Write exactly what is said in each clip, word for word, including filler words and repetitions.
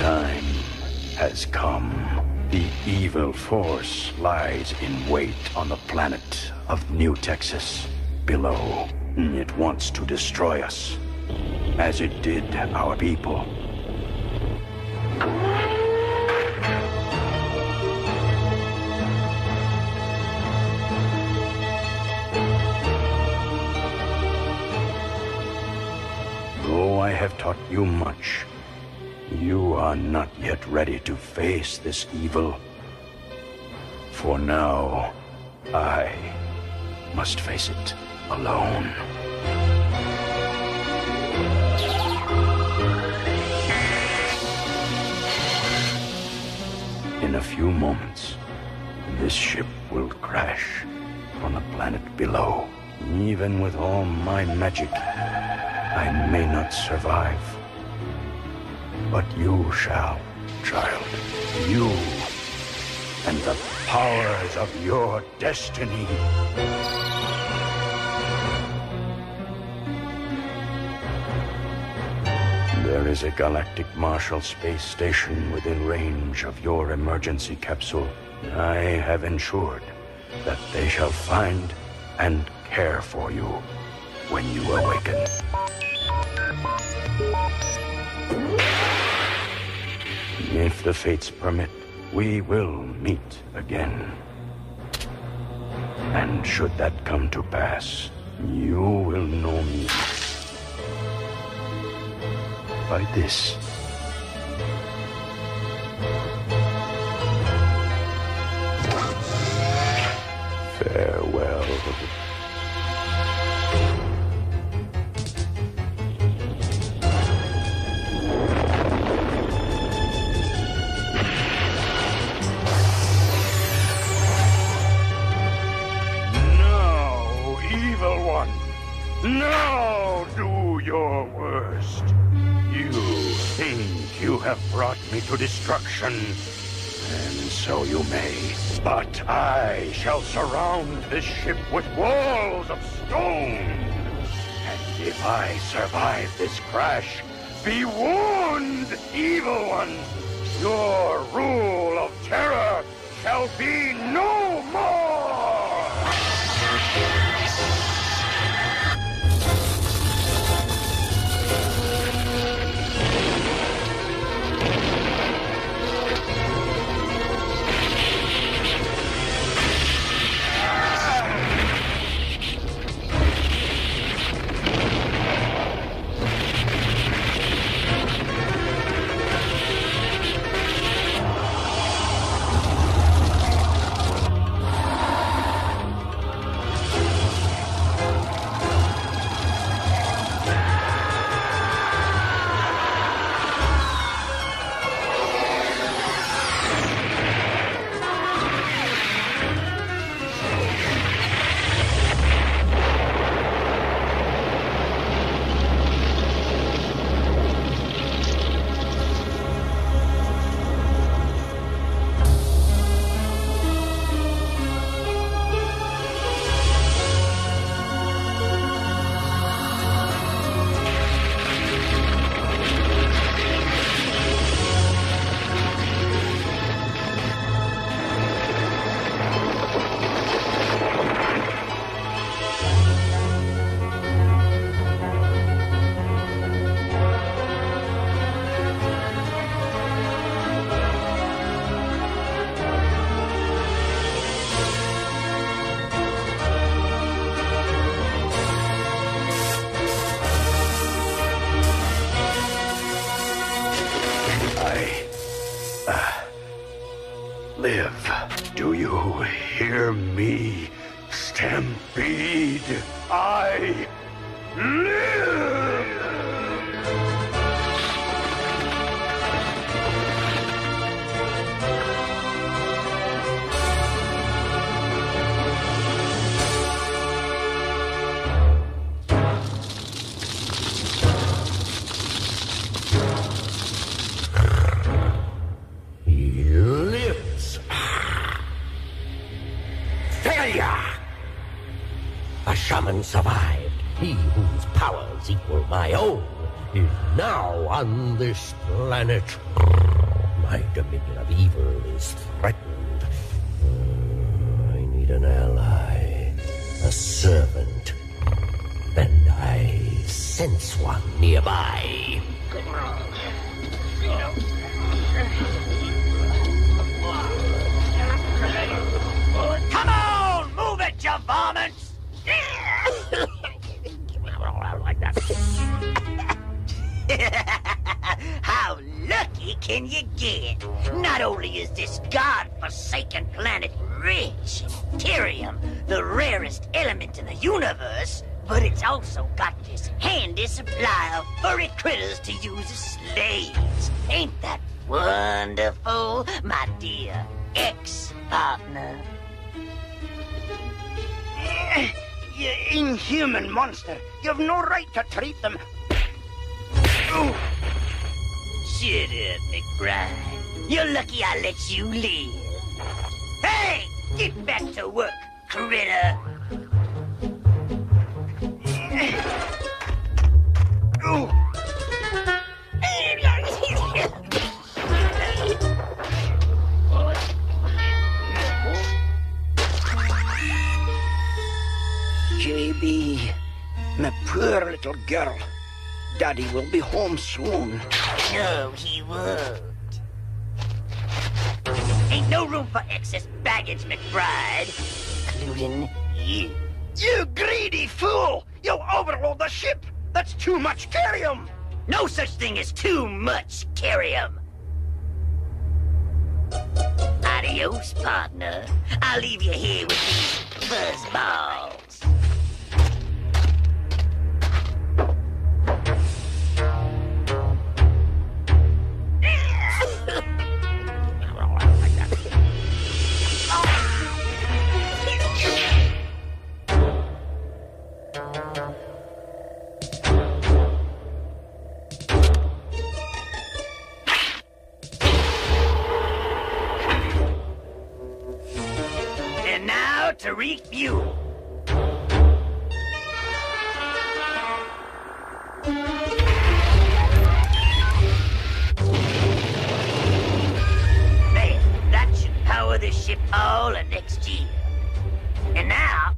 time has come. The evil force lies in wait on the planet of New Texas below. It wants to destroy us, as it did our people. Though I have taught you much, you are not yet ready to face this evil. For now, I must face it alone. In a few moments, this ship will crash on the planet below. Even with all my magic, I may not survive. But you shall, child. You and the powers of your destiny. There is a Galactic Marshall space station within range of your emergency capsule. I have ensured that they shall find and care for you when you awaken. If the fates permit, we will meet again. And should that come to pass, you will know me by this. Farewell. Now do your worst. You think you have brought me to destruction, and so you may. But I shall surround this ship with walls of stone. And if I survive this crash, be warned, evil one. Your rule of terror shall be no more. Survived. He whose powers equal my own is now on this planet. my dominion of evil is threatened. Uh, I need an ally, a servant, and I sense one nearby. Come on. Come on! Move it, you varmints! Like that. How lucky can you get? Not only is this god-forsaken planet rich in Kerium, the rarest element in the universe, but it's also got this handy supply of furry critters to use as slaves. Ain't that wonderful, my dear ex-partner? You inhuman monster! You've no right to treat them. Ooh. Shut up, McBride. You're lucky I let you live. Hey! Get back to work, critter! Ooh. J B, my poor little girl. Daddy will be home soon. No, he won't. Ain't no room for excess baggage, McBride. Including you. You greedy fool! You'll overload the ship! That's too much Kerium! No such thing as too much Kerium! Adios, partner. I'll leave you here with these fuzzballs. To refuel. There, that should power this ship all of next year. And now...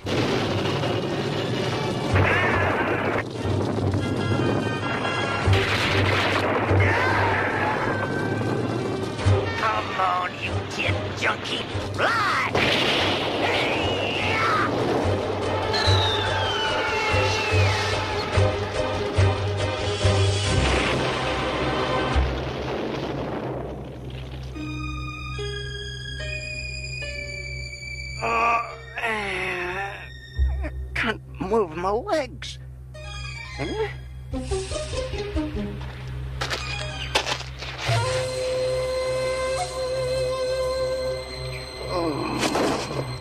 Come on, you tin junkie, fly! Move my legs. Huh? Oh.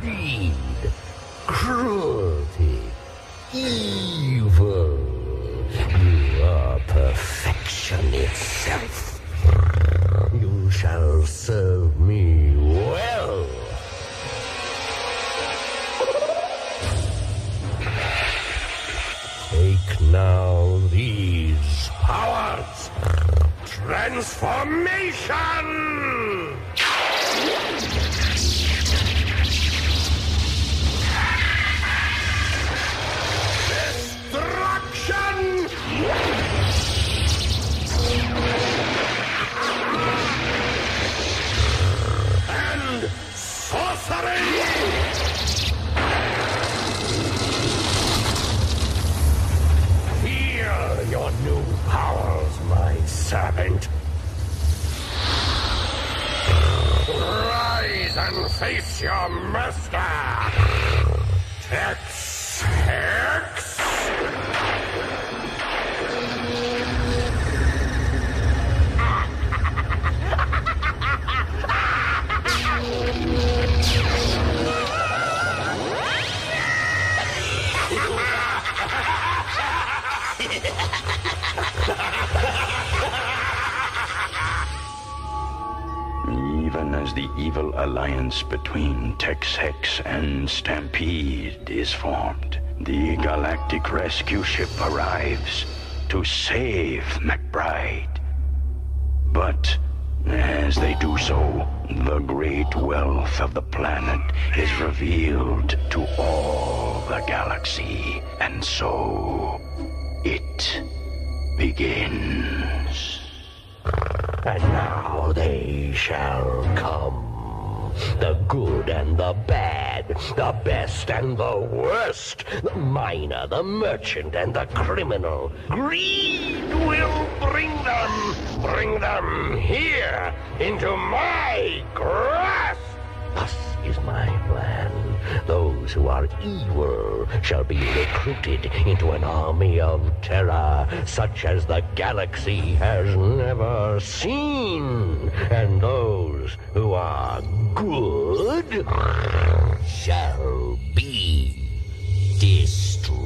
Greed, cruelty, evil. You are perfection itself. You shall serve me well. Take now these powers. Transformation! Destruction! And sorcery! Your new powers, my servant. Rise and face your master. Tex, Hex. Even as the evil alliance between Tex Hex and Stampede is formed, the Galactic Rescue Ship arrives to save McBride. But as they do so, the great wealth of the planet is revealed to all the galaxy, and so it begins. And now they shall come, the good and the bad, the best and the worst, the miner, the merchant, and the criminal. Greed will bring them, bring them here, into my grasp. Thus is my plan. Those who are evil shall be recruited into an army of terror such as the galaxy has never seen. And those who are good shall be destroyed.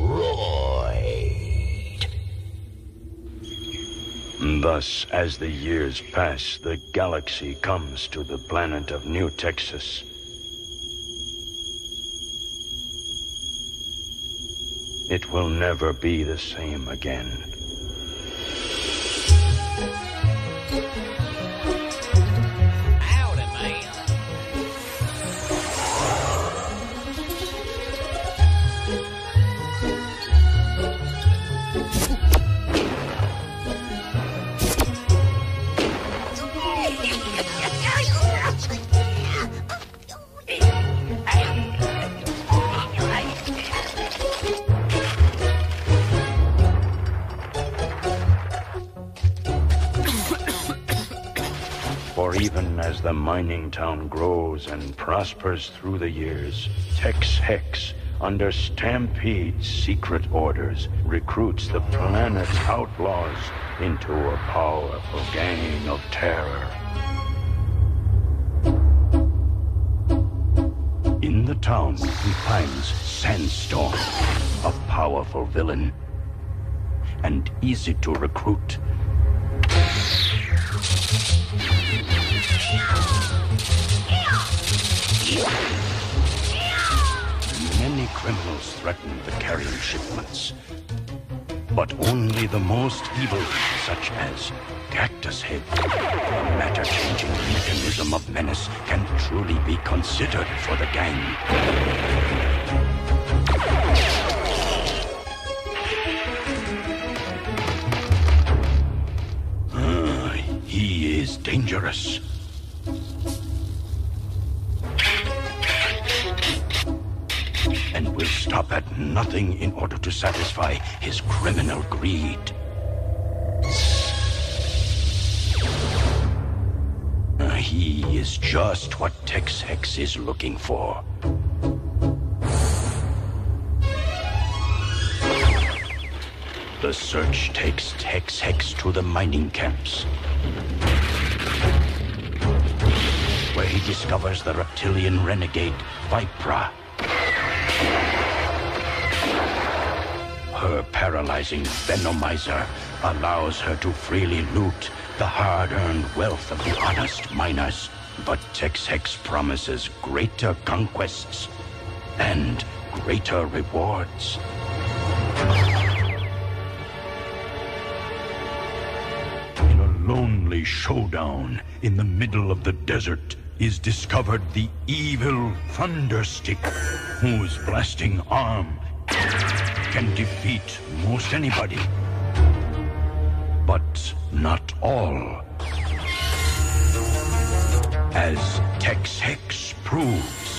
Thus, as the years pass, the galaxy comes to the planet of New Texas. It will never be the same again. Even as the mining town grows and prospers through the years, Tex Hex, under Stampede's secret orders, recruits the planet's outlaws into a powerful gang of terror. In the town, he finds Sandstorm, a powerful villain, and easy to recruit. Many criminals threaten the Kerium shipments, but only the most evil, such as Cactus Head, the matter-changing mechanism of menace, can truly be considered for the gang. He is dangerous. And will stop at nothing in order to satisfy his criminal greed. Uh, he is just what Tex Hex is looking for. The search takes Tex Hex to the mining camps, where he discovers the reptilian renegade, Vipra. Her paralyzing Venomizer allows her to freely loot the hard-earned wealth of the honest miners. But Tex Hex promises greater conquests and greater rewards. Lonely showdown in the middle of the desert is discovered the evil Thunderstick, whose blasting arm can defeat most anybody, but not all, as Tex Hex proves.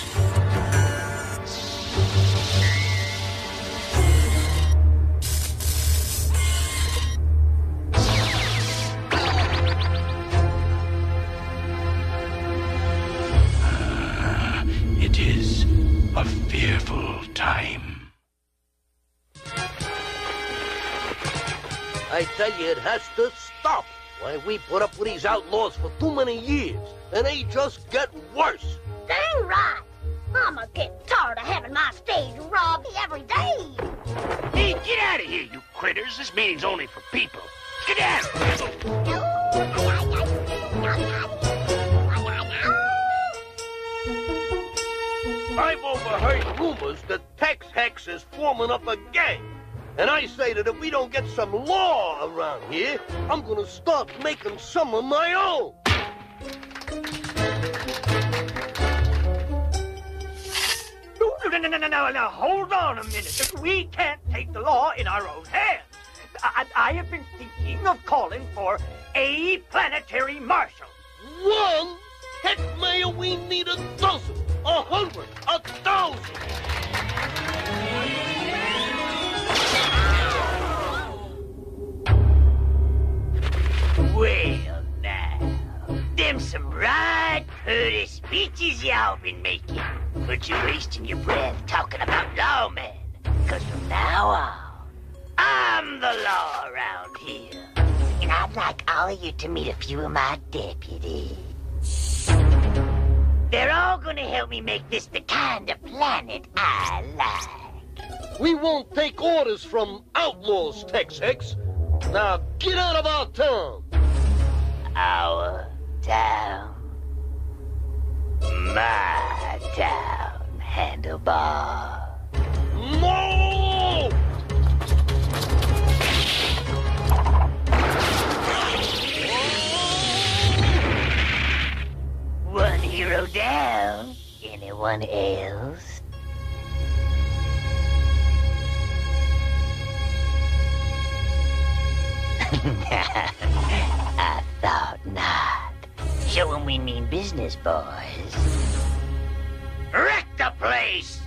I tell you, it has to stop. Why, we put up with these outlaws for too many years, and they just get worse. They right. I'ma get tired of having my stage robbed every day. Hey, get out of here, you critters. Folks, this meeting's only for people. Get down! I've overheard rumors that Tex Hex is forming up a gang. And I say that if we don't get some law around here, I'm gonna start making some of my own. No, no, no, no, no, no, hold on a minute. We can't take the law in our own hands. I, I have been thinking of calling for a planetary marshal. One? Heck, Mayor, we need a dozen, a hundred, a thousand. Well, now, them some right pretty speeches y'all been making. But you're wasting your breath talking about lawmen. Because from now on, I'm the law around here. And I'd like all of you to meet a few of my deputies. They're all going to help me make this the kind of planet I like. We won't take orders from outlaws, Tex Hex. Now get out of our town. Our town. My town, Handlebar. No! One hero down. Anyone else? I thought not. Showing we mean business, boys. Wreck the place!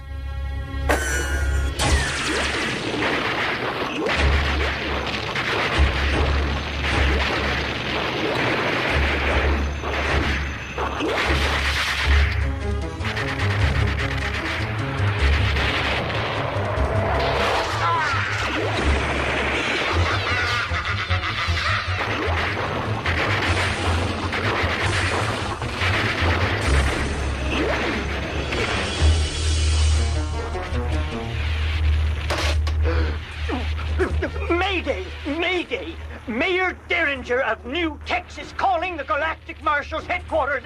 Mayday! Mayday! Mayor Derringer of New Texas calling the Galactic Marshal's headquarters.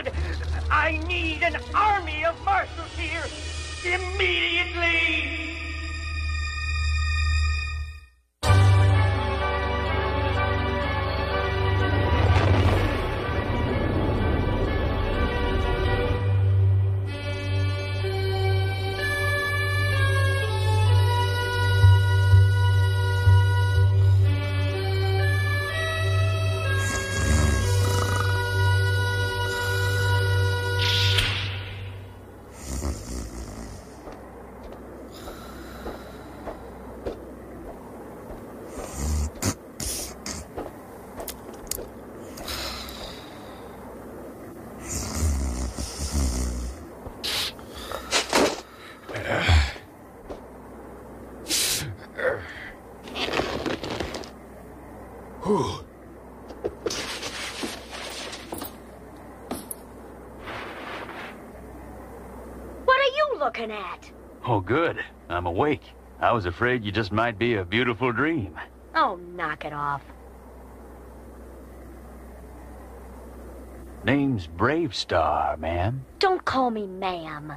I need an army of marshals here immediately! At. Oh, good. I'm awake. I was afraid you just might be a beautiful dream. Oh, knock it off. Name's BraveStarr, ma'am. Don't call me ma'am.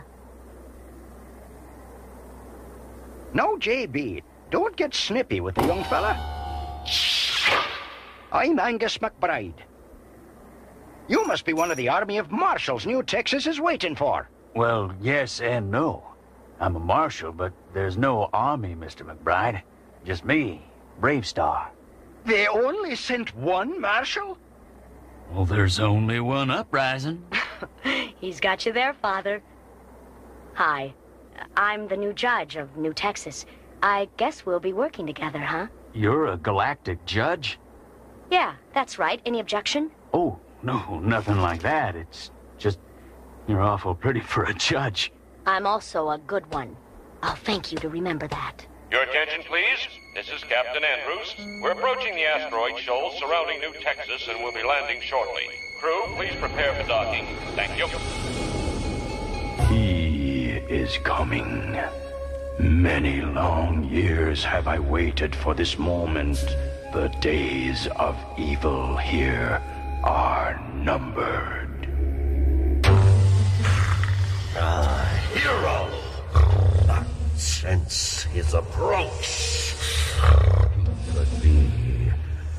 No, J B, don't get snippy with the young fella. I'm Angus McBride. You must be one of the army of marshals New Texas is waiting for. Well, yes and no. I'm a marshal, but there's no army, Mister McBride. Just me, BraveStarr. They only sent one marshal? Well, there's only one uprising. He's got you there, Father. Hi. I'm the new judge of New Texas. I guess we'll be working together, huh? You're a galactic judge? Yeah, that's right. Any objection? Oh, no, nothing like that. It's just... You're awful pretty for a judge. I'm also a good one. I'll thank you to remember that. Your attention, please. This is Captain Andrews. We're approaching the asteroid shoal surrounding New Texas and we'll be landing shortly. Crew, please prepare for docking. Thank you. He is coming. Many long years have I waited for this moment. The days of evil here are numbered. A hero that senses his approach could be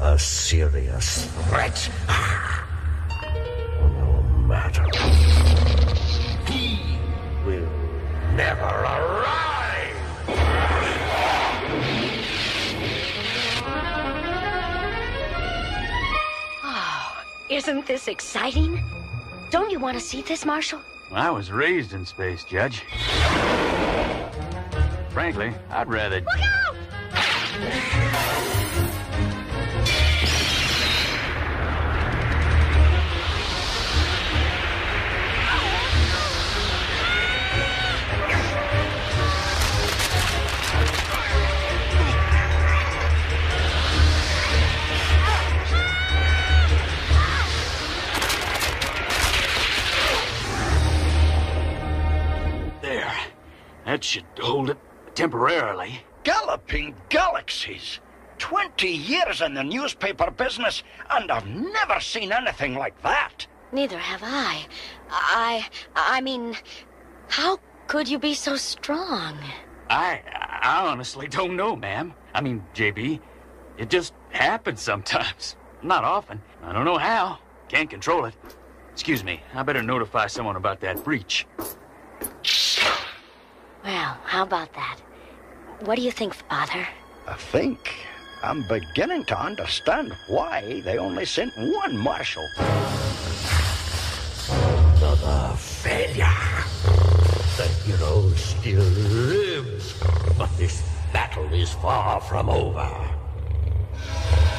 a serious threat. No matter, he will never arrive. Isn't this exciting? Don't you want to see this, Marshall? I was raised in space, Judge. Frankly, I'd rather... Look out! That should hold it temporarily. Galloping galaxies! Twenty years in the newspaper business, and I've never seen anything like that. Neither have I. I... I mean, how could you be so strong? I... I honestly don't know, ma'am. I mean, J B, it just happens sometimes. Not often. I don't know how. Can't control it. Excuse me, I better notify someone about that breach. Well, how about that? What do you think, Father? I think I'm beginning to understand why they only sent one Marshal. Another failure. The hero still lives, but this battle is far from over.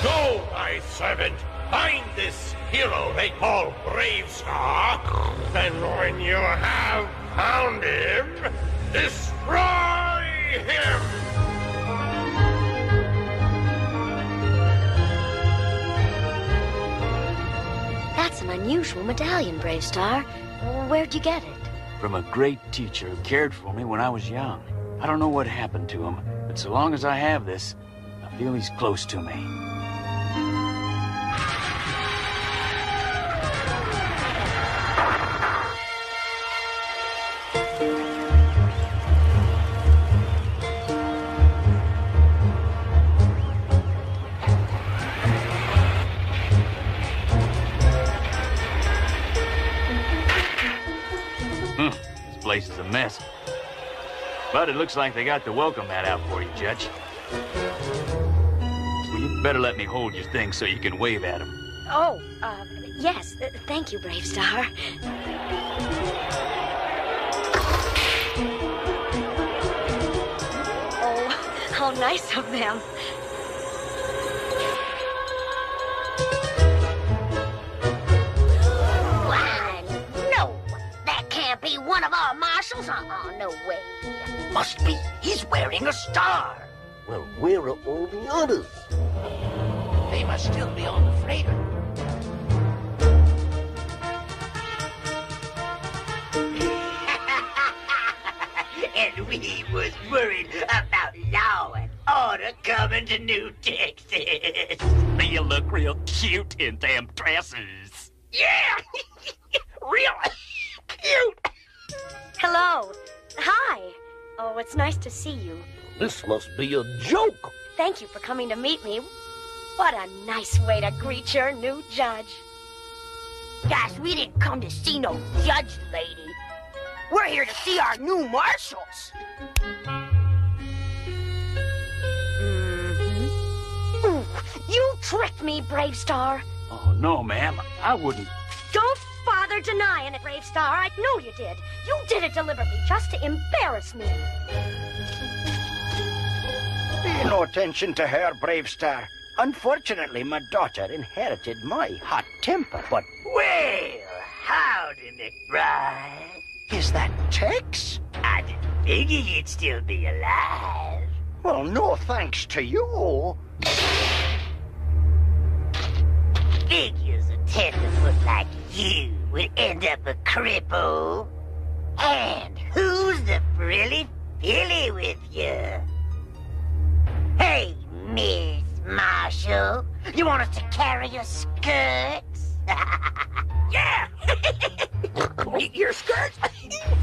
Go, my servant! Find this hero they call BraveStarr, and when you have found him, destroy him! That's an unusual medallion, BraveStarr. Where'd you get it? From a great teacher who cared for me when I was young. I don't know what happened to him, but so long as I have this, I feel he's close to me. This place is a mess. But it looks like they got the welcome mat out for you, Judge. You better let me hold your thing so you can wave at him. Oh, uh, yes. Uh, thank you, BraveStarr. Oh, how nice of them. One of our marshals? Uh-uh, no way. Must be. He's wearing a star. Well, where are all the others? They must still be on the freighter. And we was worried about law and order coming to New Texas. You look real cute in them dresses. Yeah! Real cute! Hello. Hi. Oh, it's nice to see you. This must be a joke. Thank you for coming to meet me. What a nice way to greet your new judge. Guys, we didn't come to see no judge lady. We're here to see our new marshals. Mm-hmm. Ooh, you tricked me, BraveStarr. Oh, no, ma'am. I wouldn't. Don't bother denying it, BraveStarr. I know you did. You did it deliberately just to embarrass me. Pay no attention to her, BraveStarr. Unfortunately, my daughter inherited my hot temper, but... Well, howdy, McBride. Is that Tex? I didn't figure you'd still be alive. Well, no thanks to you. Figures a tenderfoot like you would end up a cripple. And who's the frilly Billy with you. Hey, Miss Marshall, you want us to carry your skirts? Yeah! Your skirts?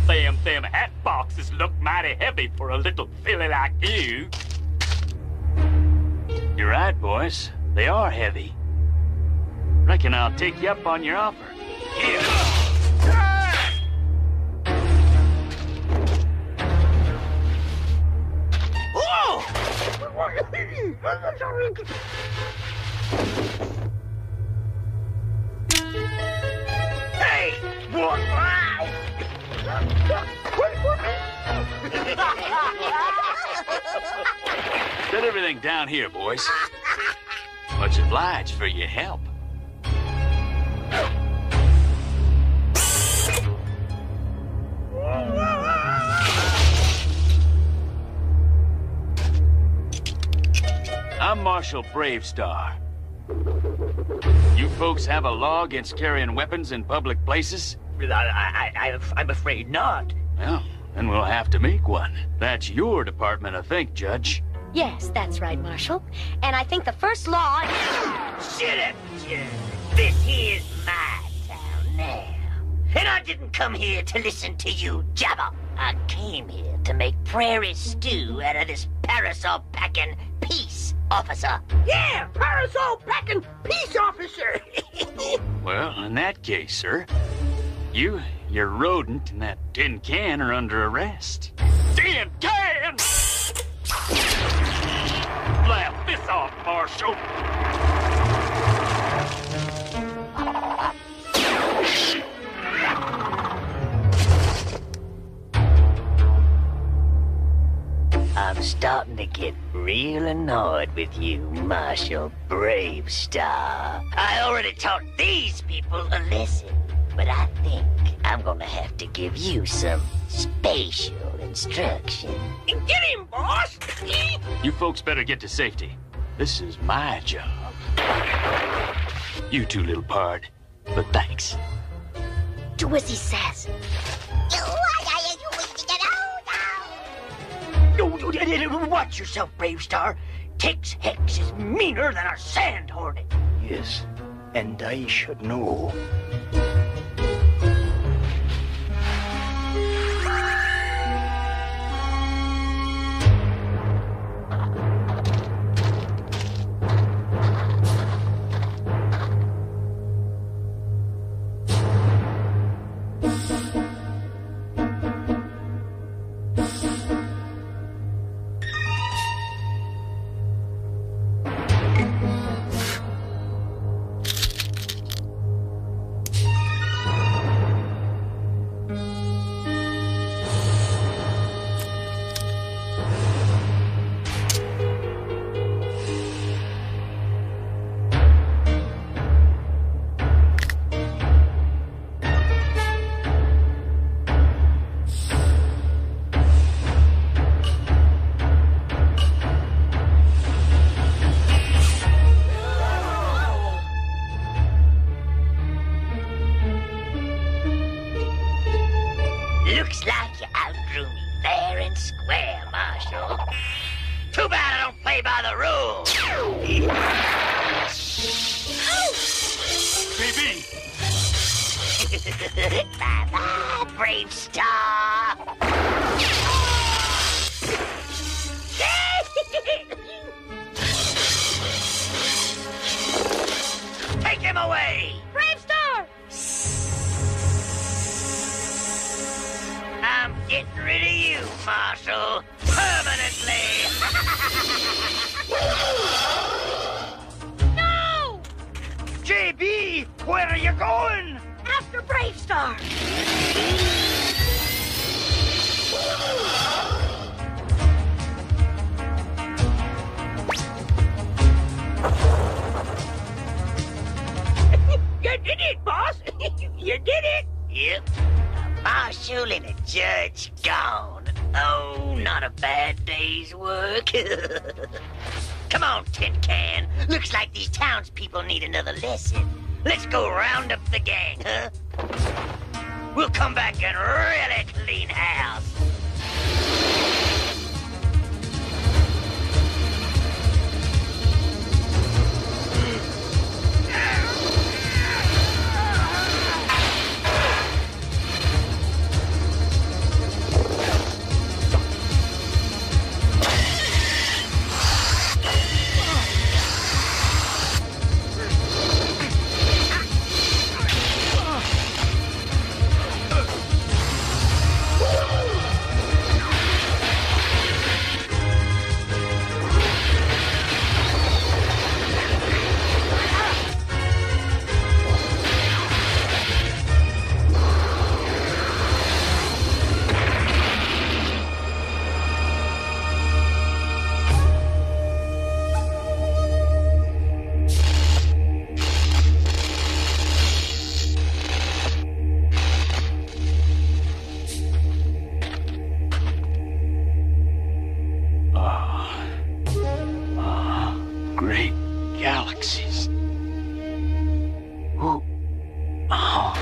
Sam, them hat boxes look mighty heavy for a little filly like you. You're right, boys. They are heavy. Reckon I'll take you up on your offer. Yeah. Hey! What? Wait for me! Set everything down here, boys. Much obliged for your help. I'm Marshal BraveStarr. You folks have a law against carrying weapons in public places? I, I, I, I'm afraid not. Well, then we'll have to make one. That's your department, I think, Judge. Yes, that's right, Marshal. And I think the first law... Shut up, Judge. This here's my town now. And I didn't come here to listen to you jabber. I came here to make prairie stew out of this parasol-packing peace officer. Yeah, parasol-packing peace officer. Well, in that case, sir, you, your rodent, and that tin can are under arrest. Tin can! Laugh this off, Marshal. I'm starting to get real annoyed with you, Marshal BraveStarr. I already taught these people a lesson, but I think I'm gonna have to give you some spatial instruction. Get him, boss! You folks better get to safety. This is my job. You two, little pard, but thanks. Do as he says. Watch yourself, BraveStarr. Tex Hex is meaner than a sand hornet. Yes, and I should know. We'll come back and really clean house. axes. Who? Oh.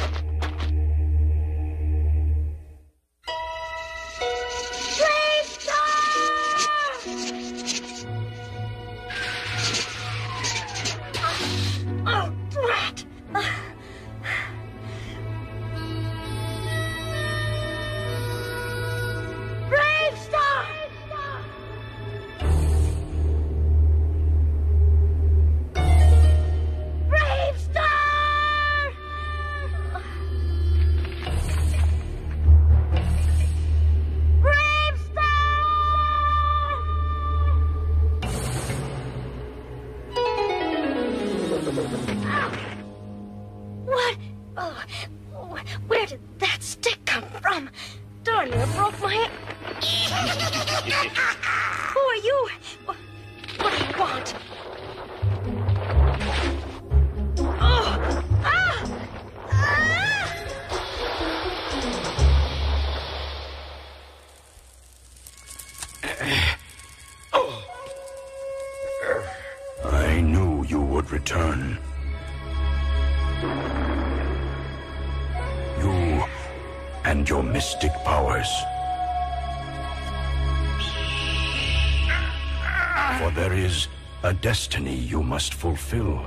A destiny you must fulfill.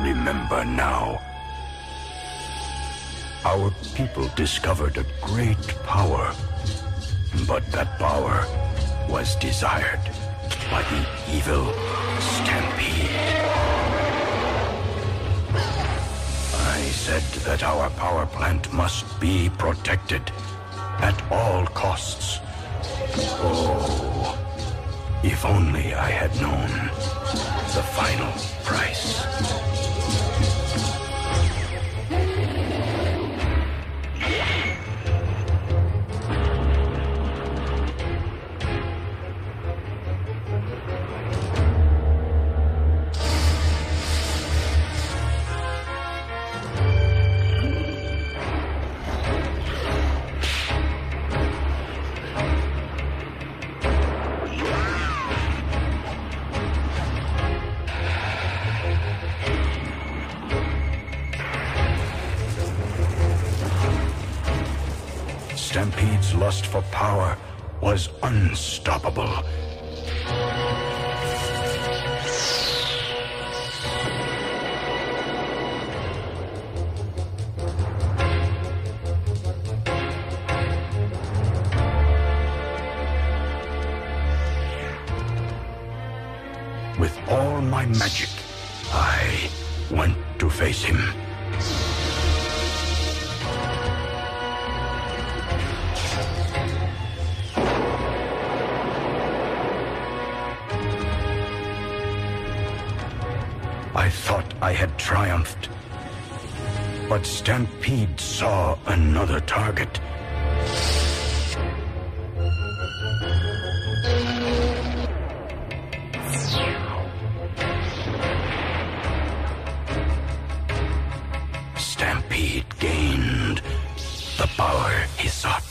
Remember now. Our people discovered a great power, but that power was desired by the evil Stampede. I said that our power plant must be protected at all costs. Oh. If only I had known the final price. Stampede's lust for power was unstoppable. With all my magic, I went to face him. I had triumphed, but Stampede saw another target. Stampede gained the power he sought.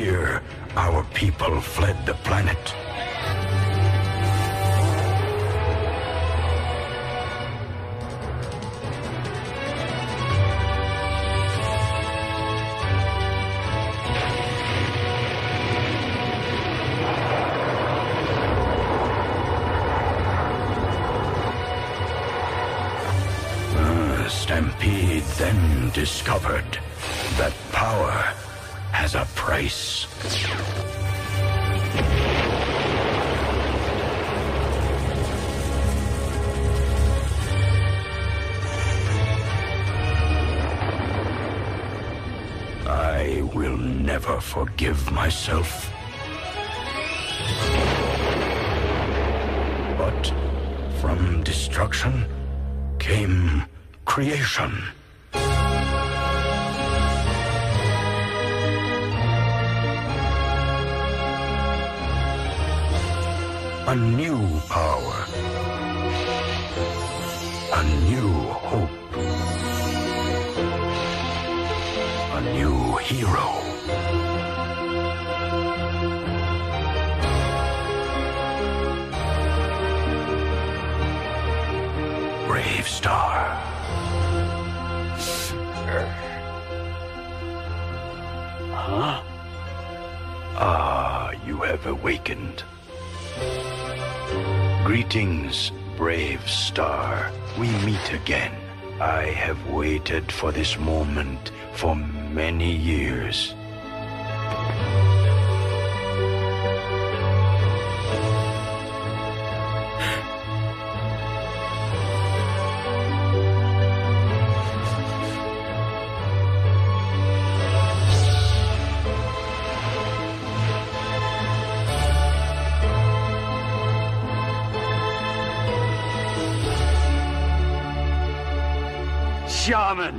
Fear, our people fled the planet. Uh, Stampede then discovered that power has a price. I will never forgive myself. But from destruction came creation. A new power, a new hope, BraveStarr. Huh? Ah, you have awakened. Greetings, BraveStarr. We meet again. I have waited for this moment for many years. Shaman!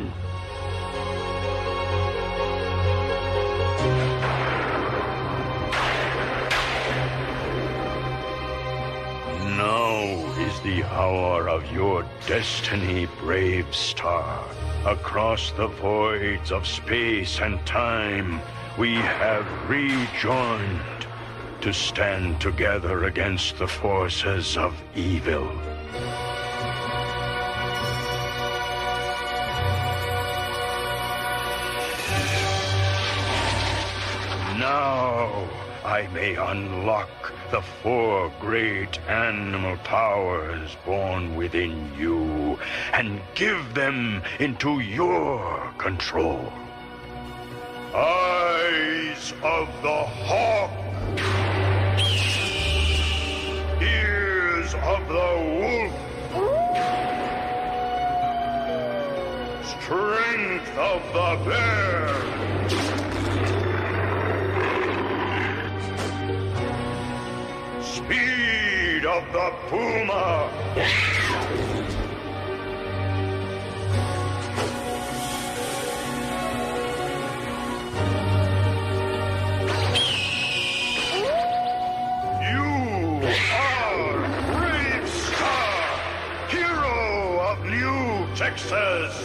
Now is the hour of your destiny, BraveStarr. Across the voids of space and time, we have rejoined to stand together against the forces of evil. Now I may unlock the four great animal powers born within you and give them into your control. Eyes of the hawk, ears of the wolf, strength of the bear, speed of the puma, you are BraveStarr, hero of New Texas.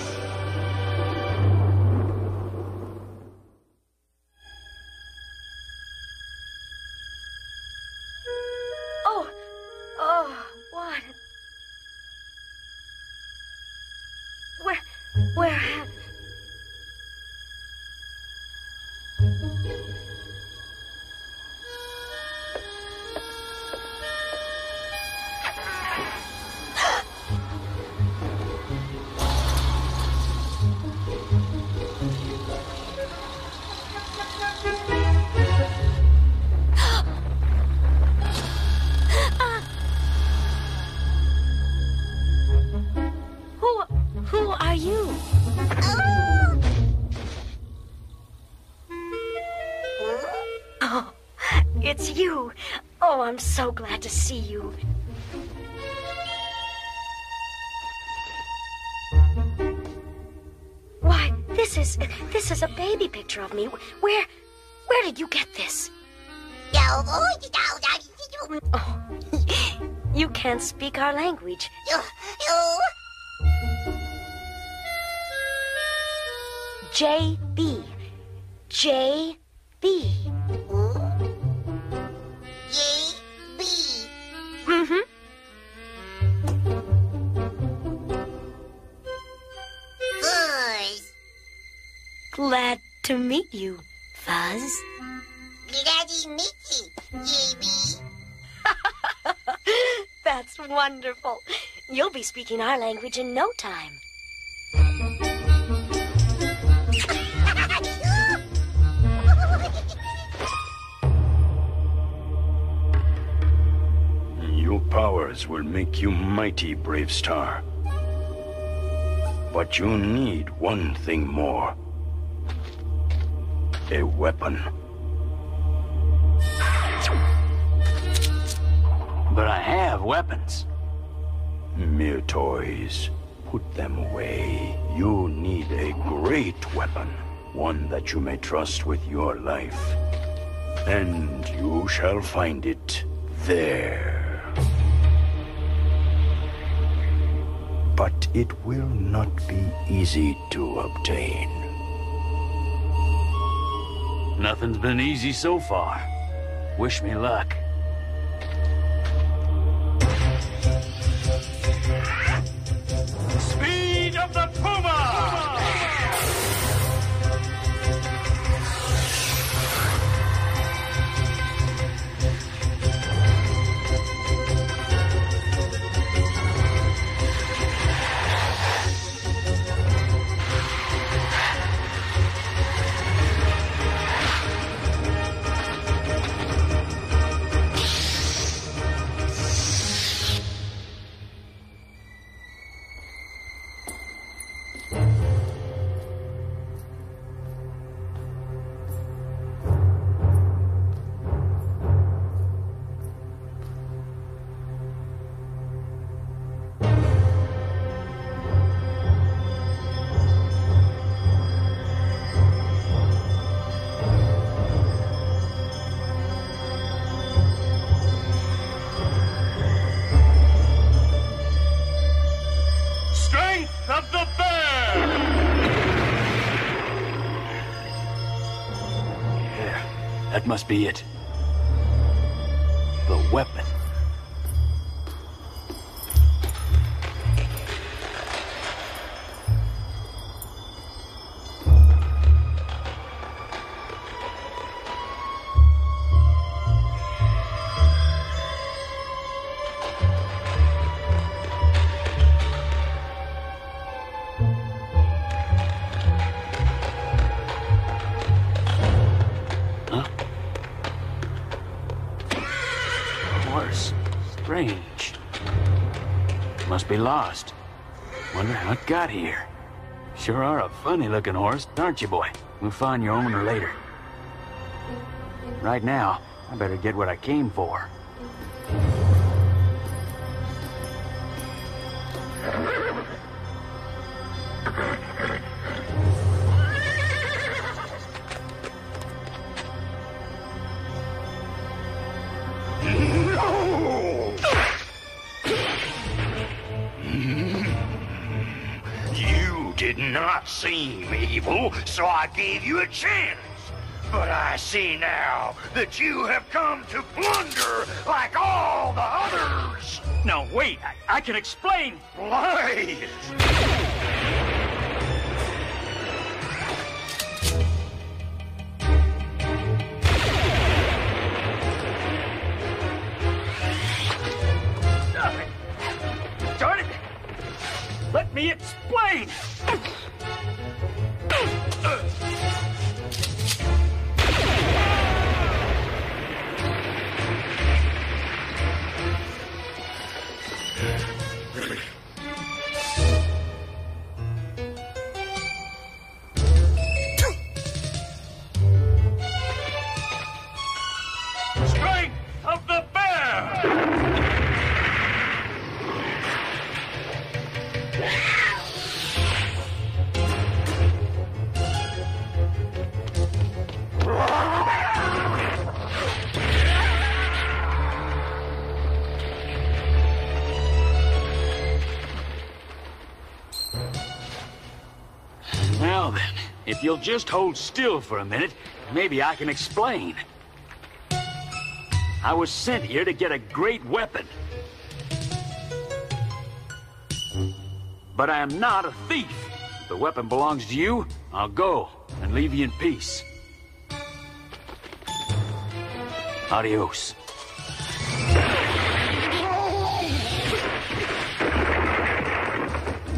I'm so glad to see you. Why, this is, this is a baby picture of me. Where, where did you get this? Oh, you can't speak our language. J B. J B. Glad to meet you, Fuzz. Glad to meet you, J B. That's wonderful. You'll be speaking our language in no time. Your powers will make you mighty, BraveStarr. But you need one thing more. A weapon. But I have weapons. Mere toys. Put them away. You need a great weapon. One that you may trust with your life. And you shall find it there. But it will not be easy to obtain. Nothing's been easy so far. Wish me luck. of the bear! Yeah, that must be it. The weapon. Lost. Wonder how it got here. Sure are a funny-looking horse, aren't you, boy? We'll find your owner later. Right now, I better get what I came for. Seem evil, so I gave you a chance. But I see now that you have come to plunder like all the others. No, wait, I, I can explain. Please. Oh, darn it. Let me explain. If you'll just hold still for a minute, maybe I can explain. I was sent here to get a great weapon. But I am not a thief. If the weapon belongs to you, I'll go and leave you in peace. Adios.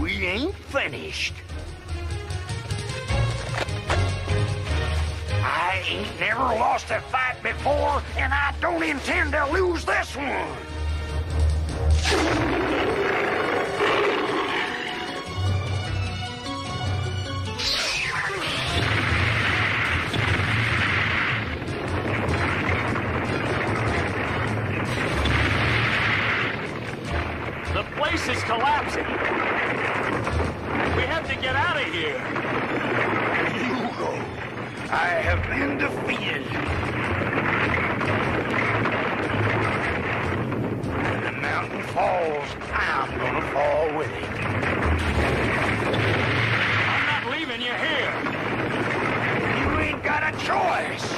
We ain't finished. I ain't never lost a fight before, and I don't intend to lose this one. The place is collapsing. We have to get out of here. I have been defeated. When the mountain falls, I'm gonna fall with it. I'm not leaving you here. You ain't got a choice.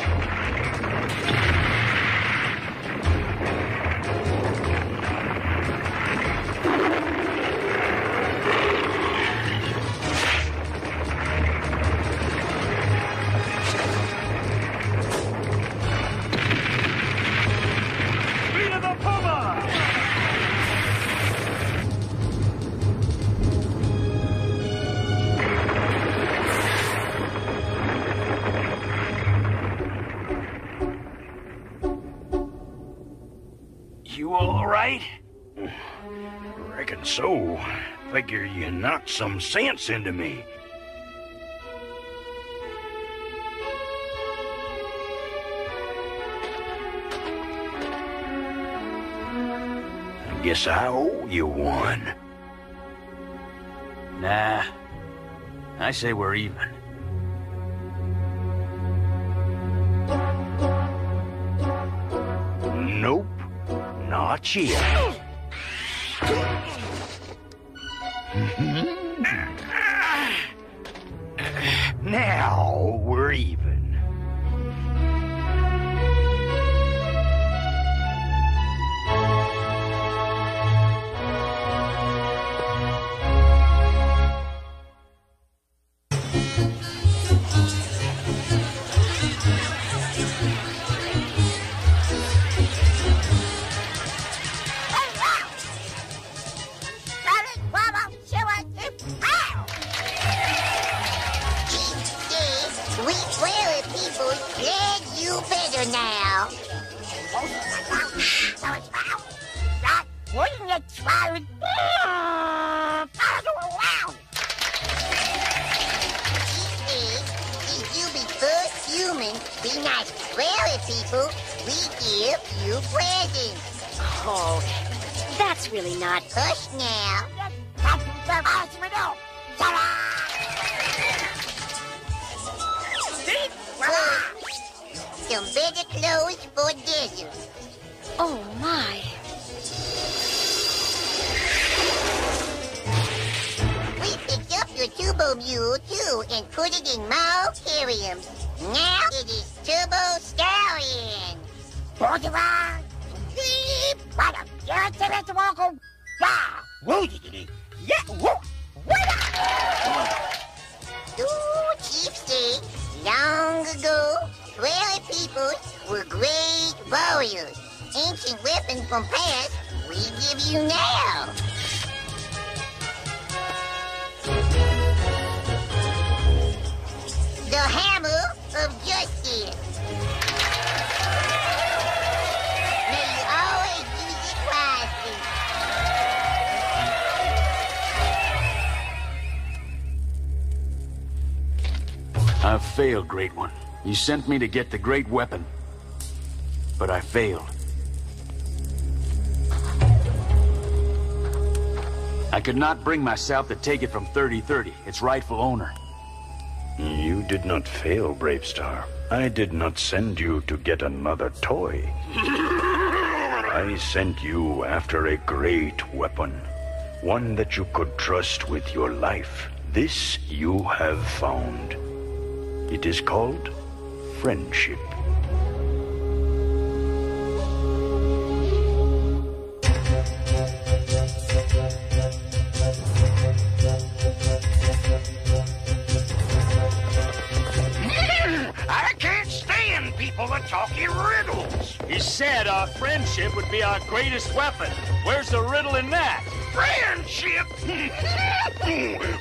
So, figure you knocked some sense into me. I guess I owe you one. Nah, I say we're even. Nope, not yet. Mm-hmm. Now we're even. Failed, Great One. You sent me to get the great weapon, but I failed. I could not bring myself to take it from Thirty/Thirty, its rightful owner. You did not fail, BraveStarr. I did not send you to get another toy. I sent you after a great weapon, one that you could trust with your life. This you have found. It is called friendship. I can't stand people that talk in riddles. You said our friendship would be our greatest weapon. Where's the riddle in that? Friendship?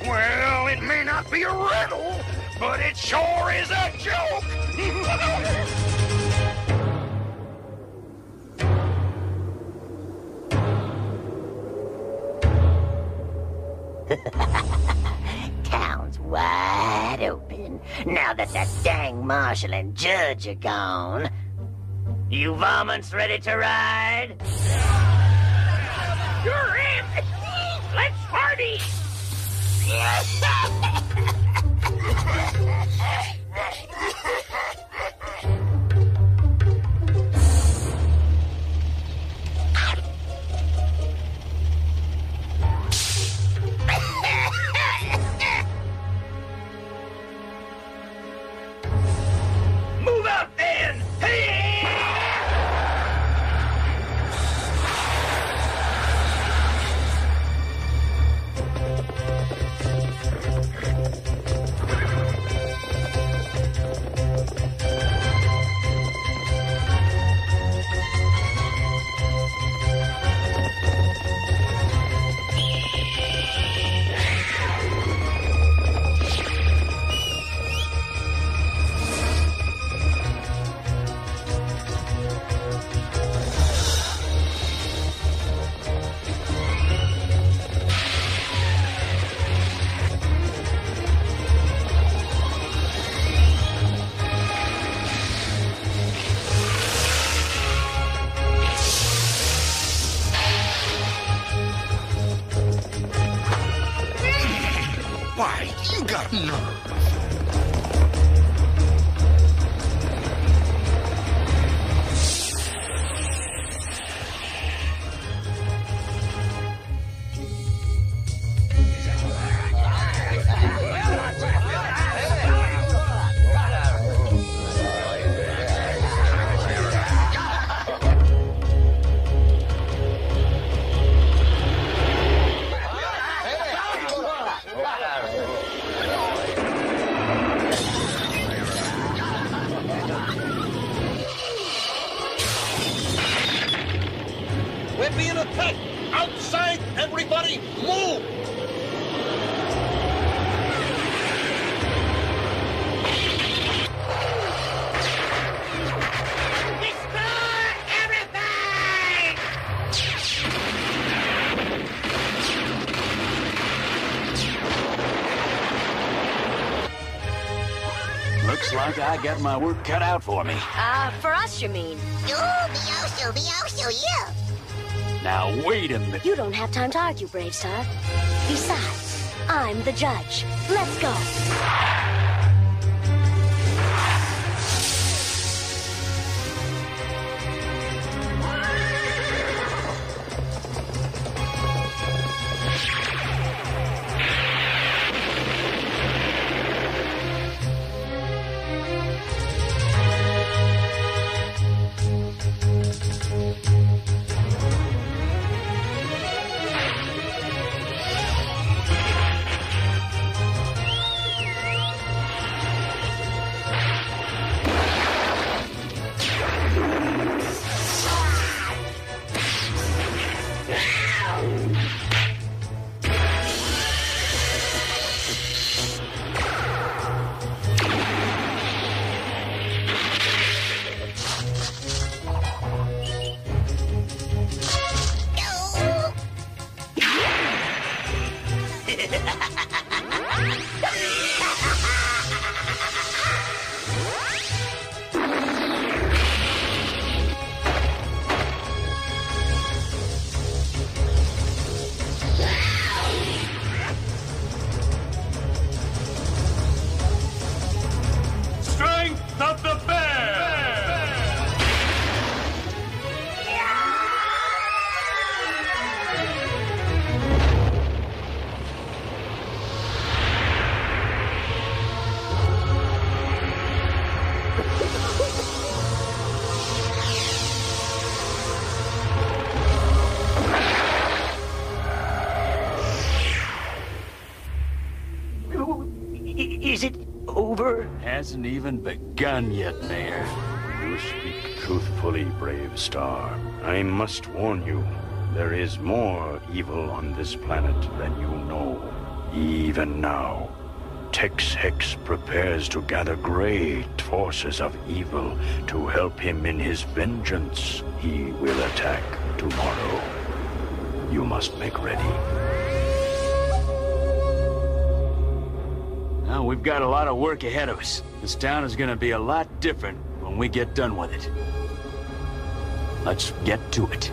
Well, it may not be a riddle, but it sure is a joke! Town's wide open now that that dang marshal and judge are gone. You varmints ready to ride? You're in! Let's party! Move out then! Hey! Looks like I got my work cut out for me. Uh, for us, you mean? Biosu, Biosu, you! Now, wait a minute. You don't have time to argue, BraveStarr. Besides, I'm the judge. Let's go. Hasn't even begun yet, Mayor. You speak truthfully, BraveStarr. I must warn you, there is more evil on this planet than you know. Even now, Tex Hex prepares to gather great forces of evil to help him in his vengeance. He will attack tomorrow. You must make ready. Now, we've got a lot of work ahead of us. This town is gonna be a lot different when we get done with it. Let's get to it.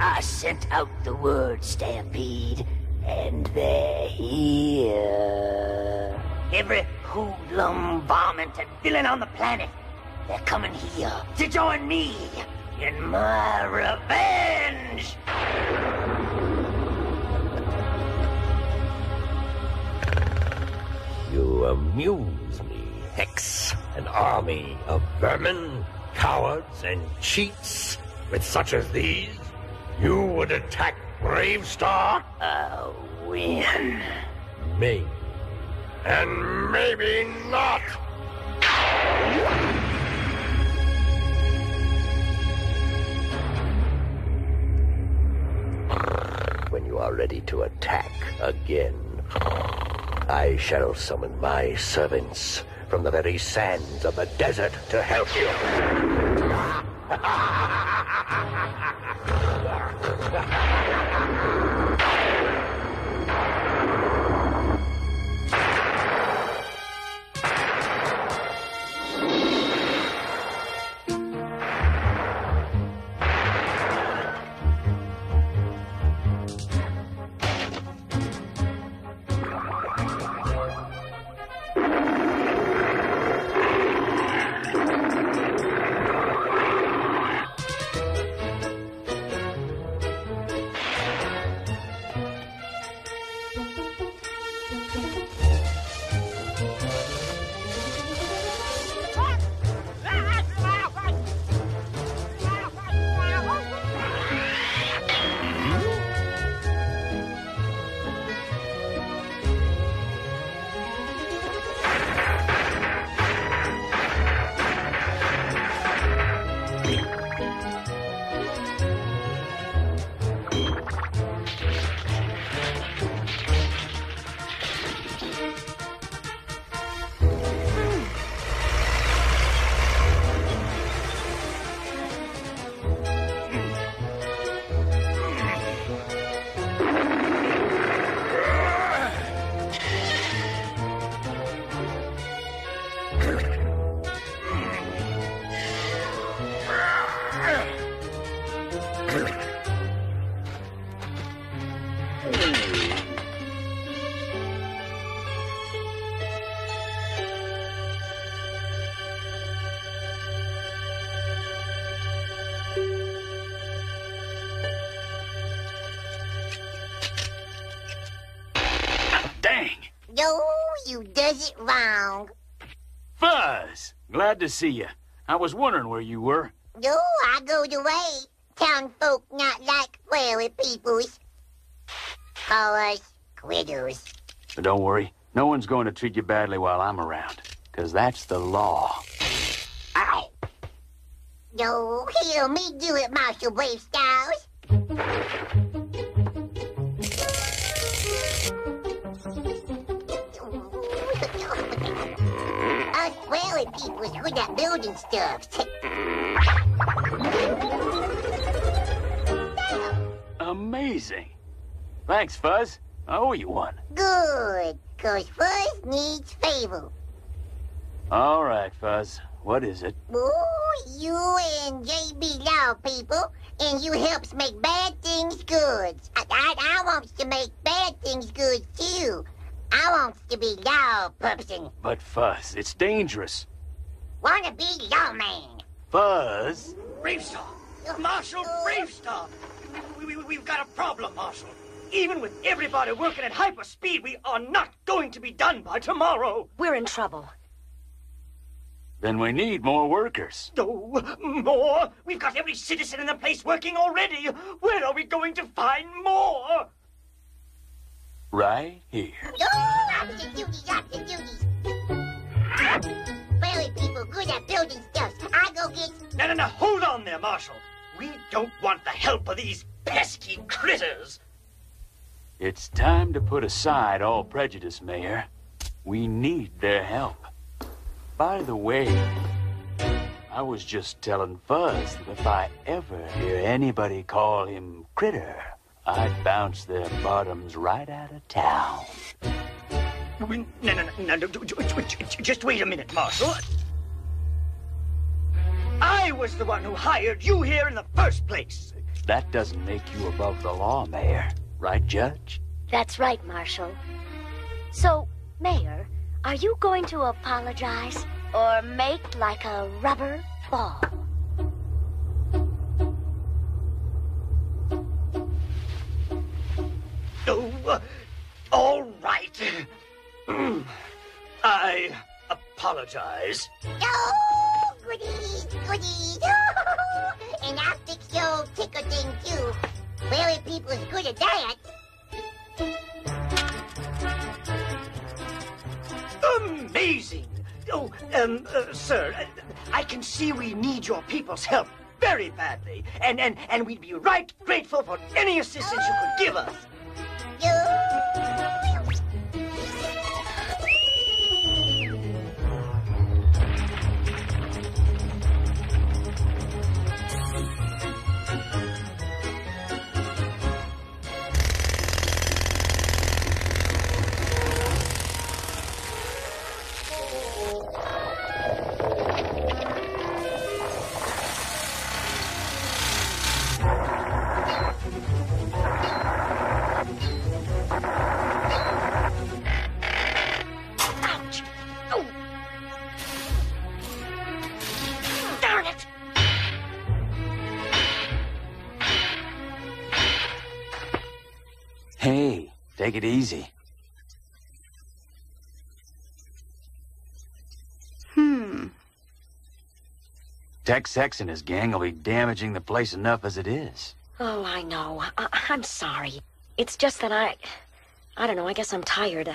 I sent out the word, Stampede. And they're here. Every hoodlum, varmint, and villain on the planet, they're coming here to join me in my revenge! You amuse me, Hex. An army of vermin, cowards, and cheats. With such as these, you would attack BraveStarr? Uh, win. Maybe. And maybe not! When you are ready to attack again, I shall summon my servants from the very sands of the desert to help you. Dang! No, you does it wrong. Fuzz! Glad to see you. I was wondering where you were. No, I go the way. Town folk not like prairie peoples. Call us quitters. But don't worry. No one's going to treat you badly while I'm around. Because that's the law. Ow! No, hear me do it, Marshal BraveStarr. People with that building stuff. Amazing. Thanks, Fuzz. I owe you one. Good, because Fuzz needs favor. All right, Fuzz. What is it? Oh, you and J B Law people, and you helps make bad things good. I, I, I wants to make bad things good, too. I wants to be law person. But, Fuzz, it's dangerous. Wanna be lawman. Fuzz? BraveStarr! Marshal BraveStarr! We, we, we've got a problem, Marshal. Even with everybody working at hyper speed, we are not going to be done by tomorrow. We're in trouble. Then we need more workers. Oh, more? We've got every citizen in the place working already. Where are we going to find more? Right here. Oh, opposite duties, opposite duties. Prairie people good at building stuff. I go get... No, no, no, hold on there, Marshal. We don't want the help of these pesky critters. It's time to put aside all prejudice, Mayor. We need their help. By the way, I was just telling Fuzz that if I ever hear anybody call him Critter, I'd bounce their bottoms right out of town. No, no, no, no, no, just wait a minute, Marshal. I was the one who hired you here in the first place. That doesn't make you above the law, Mayor. Right, Judge? That's right, Marshal. So, Mayor, are you going to apologize or make like a rubber ball? Oh, uh, all right. Mm. I apologize. Oh, goodies, goodies. Oh, and I'll fix your old ticker thing, too. Prairie people's good at that. Amazing. Oh, um, uh, sir, I can see we need your people's help very badly. And, and, and we'd be right grateful for any assistance oh. you could give us. You. Take it easy. Hmm. Tex Hex and his gang will be damaging the place enough as it is. Oh, I know. I I'm sorry. It's just that I... I don't know, I guess I'm tired. Uh,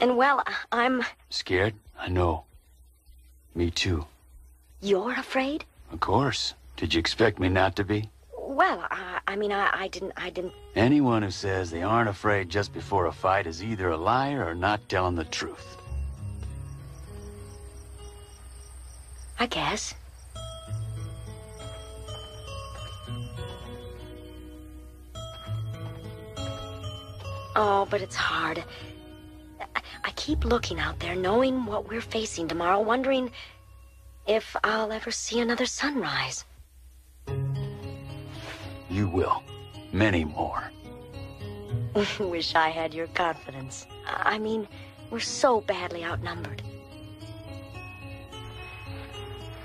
and, well, I'm... Scared? I know. Me too. You're afraid? Of course. Did you expect me not to be? Well, I, I mean, I, I didn't, I didn't... Anyone who says they aren't afraid just before a fight is either a liar or not telling the truth. I guess. Oh, but it's hard. I, I keep looking out there, knowing what we're facing tomorrow, wondering if I'll ever see another sunrise. You will. Many more. Wish I had your confidence. I mean, we're so badly outnumbered.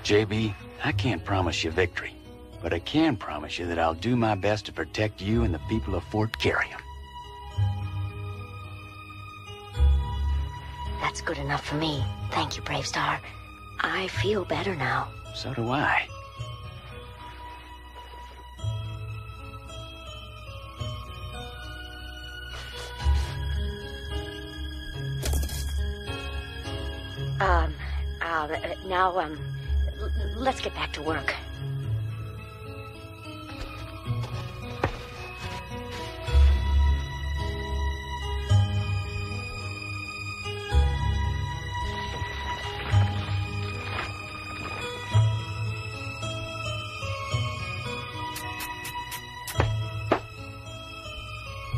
J B, I can't promise you victory, but I can promise you that I'll do my best to protect you and the people of Fort Kerium. That's good enough for me. Thank you, BraveStarr. I feel better now. So do I. Um, uh, now, um, let's get back to work.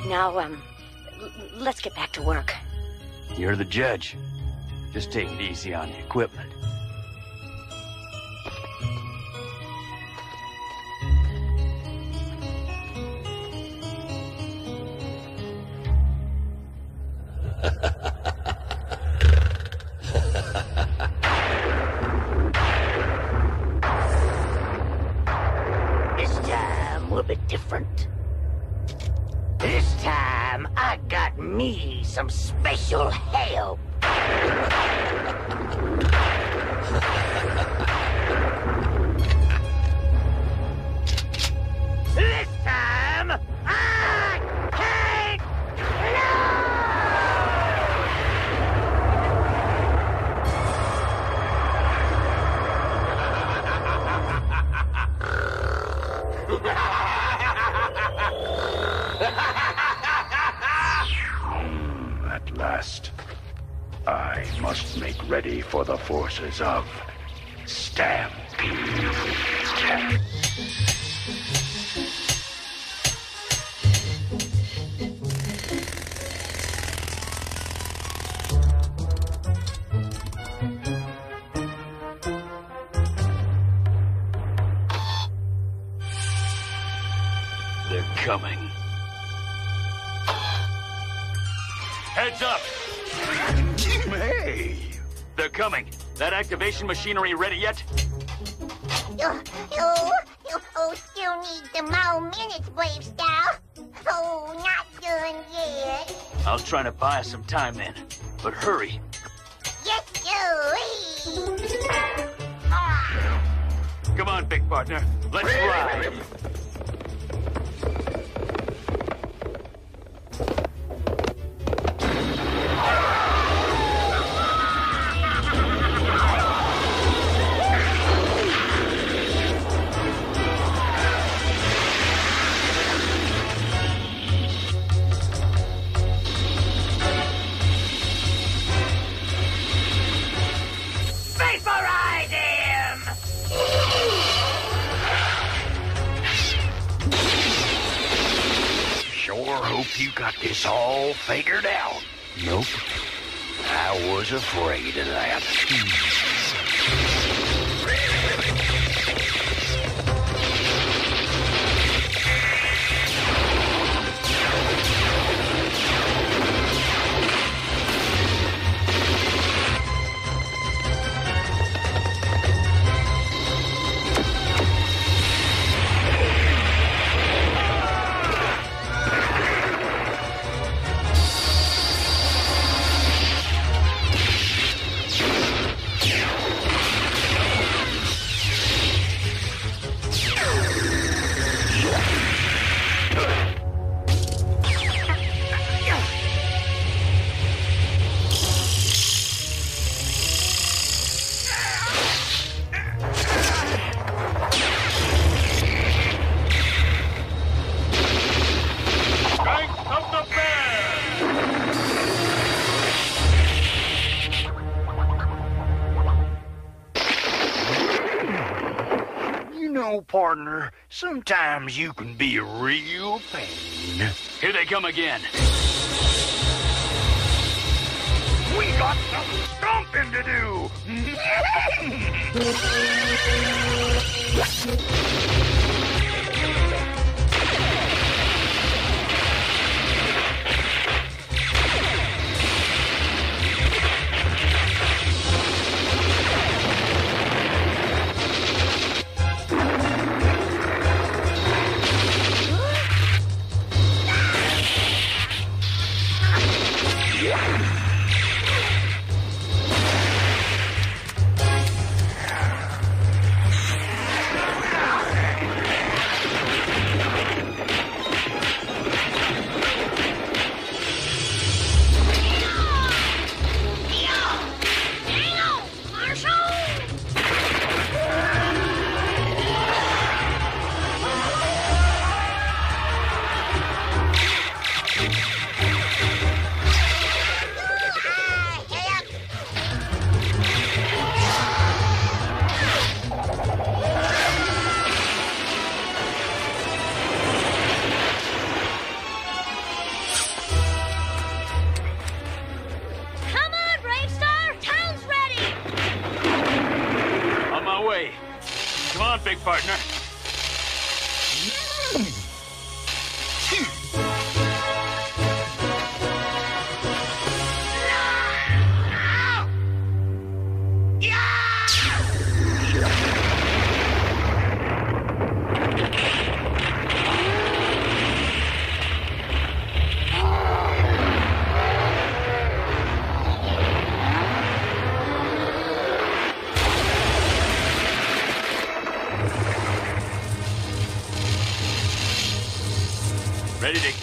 Now, um, let's get back to work. You're the judge. Just take it easy on the equipment. This time we'll be different. This time I got me some special help. This time, I can't lose. At last. I must make ready for the forces of Stampede. They're coming. Heads up! Hey! They're coming. That activation machinery ready yet? Oh, oh, oh, oh still need some more minutes, BraveStarr. Oh, not done yet. I'll try to buy some time then, but hurry. Yes, sir. Come on, big partner. Let's ride. You got this all figured out. Nope. I was afraid of that. Partner, sometimes you can be a real pain. Here they come again. We got some stomping to do.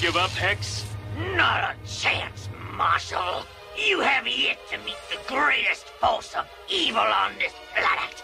Give up, Hex? Not a chance, Marshal. You have yet to meet the greatest force of evil on this planet.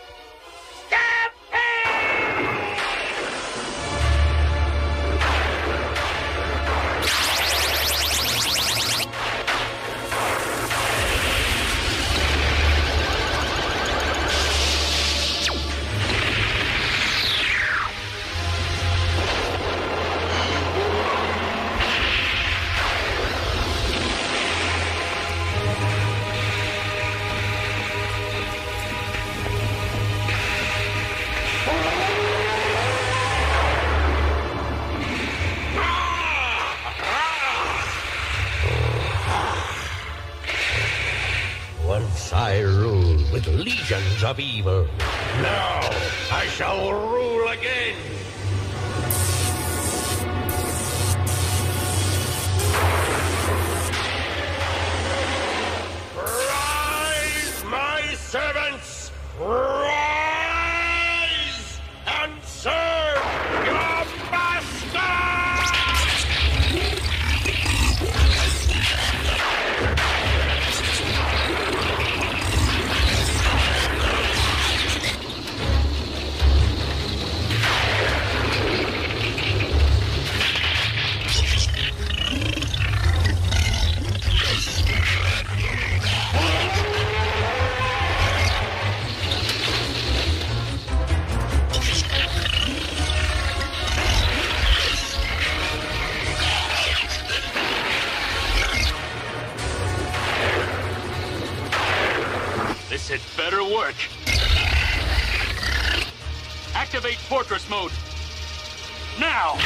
Legions of evil. Now I shall rule again. Rise, my servants! Rise and serve your master! It better work. Activate fortress mode. Now!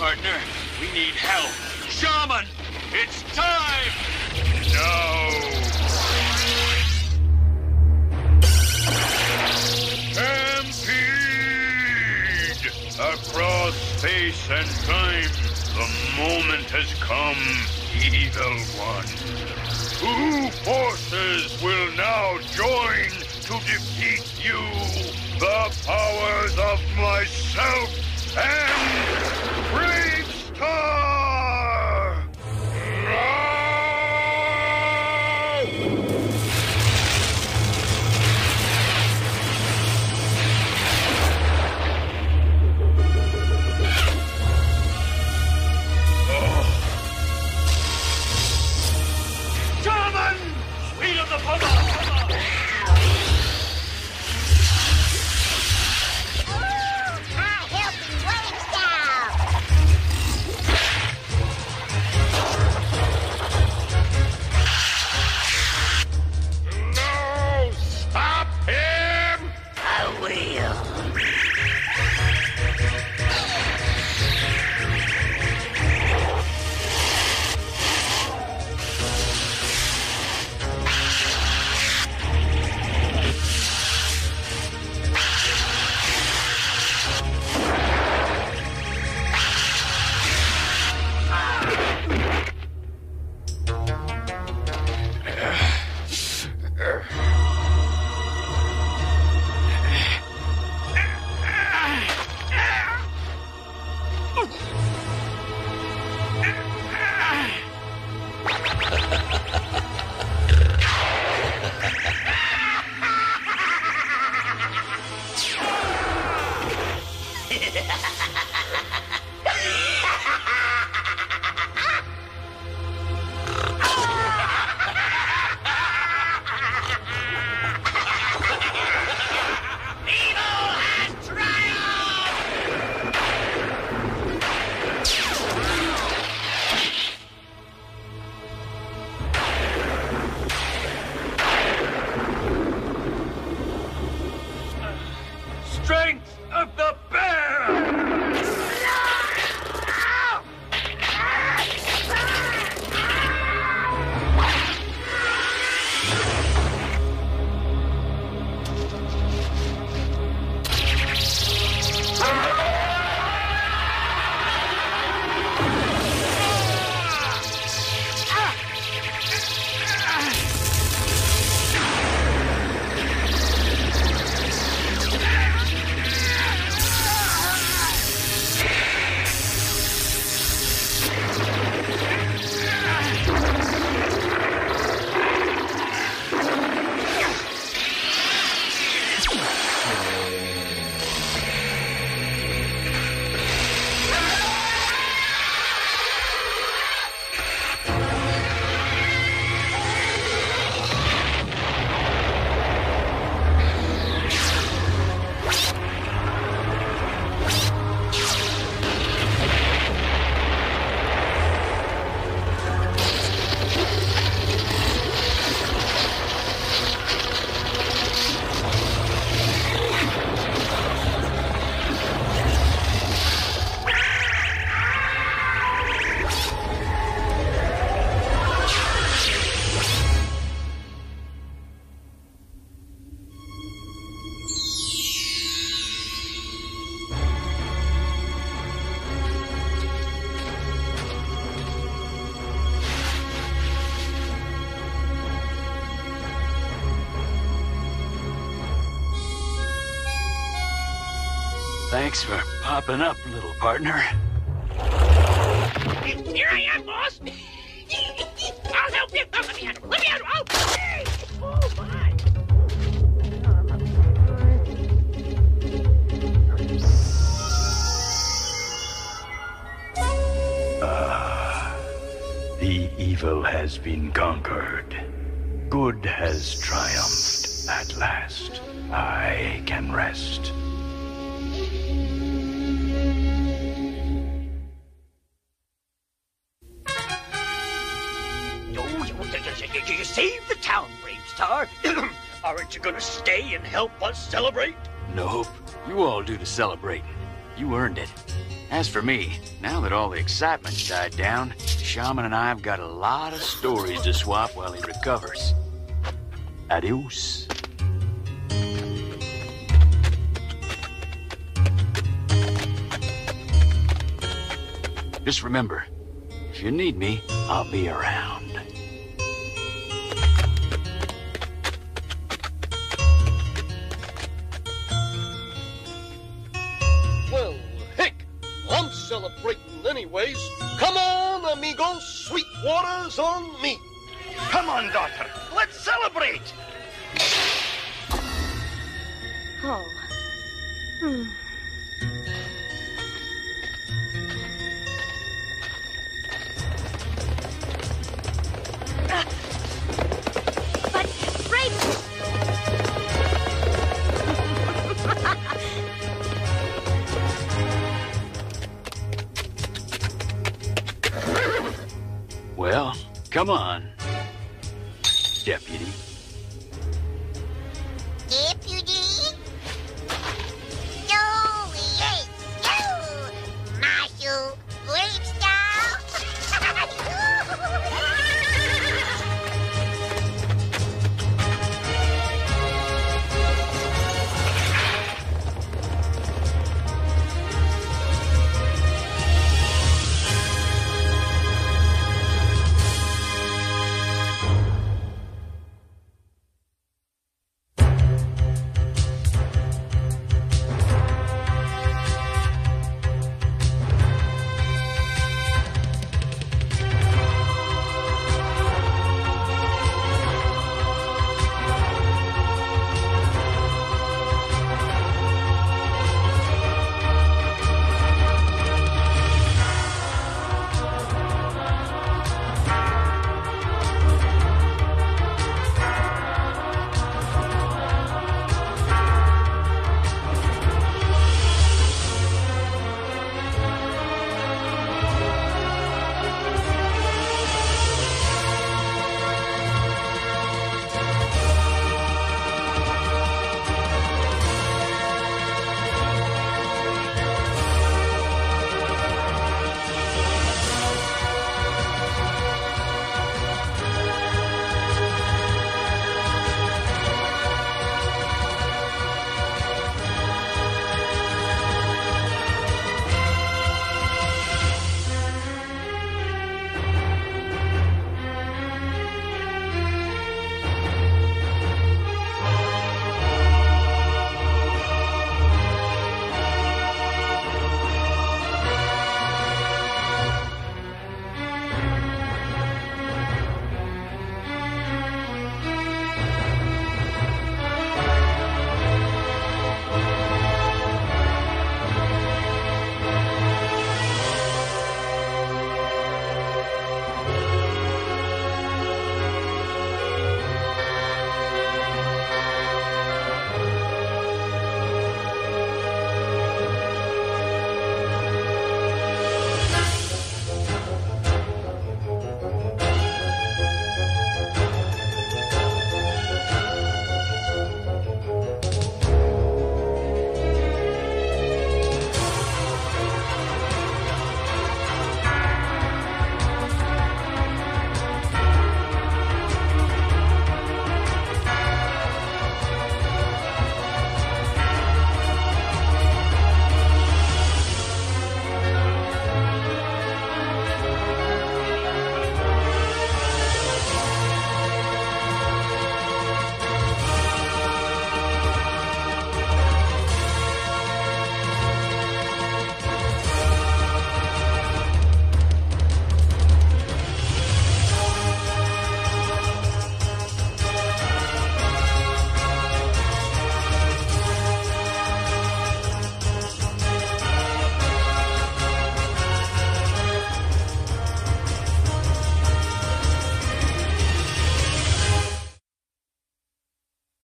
partner. We need help. Shaman, it's time! No! Stampede! Across space and time, the moment has come, evil one. Two forces will now join to defeat you, the powers of myself and BraveStarr! Oh. German! Sweet of the Puzzle! Thanks for popping up, little partner. Here I am, boss! I'll help you! Oh, let me handle it! Let me handle it! Oh, hey. Oh, my! Ah, the evil has been conquered. Good has triumphed at last. I can rest. Aren't you gonna stay and help us celebrate? Nope. You all do the celebrating. You earned it. As for me, now that all the excitement's died down, Shaman and I have got a lot of stories to swap while he recovers. Adios. Just remember, if you need me, I'll be around. Well, heck, I'm celebrating anyways. Come on, amigos, sweet water's on me. Come on, daughter, let's celebrate. Oh. Hmm. Come on, Deputy.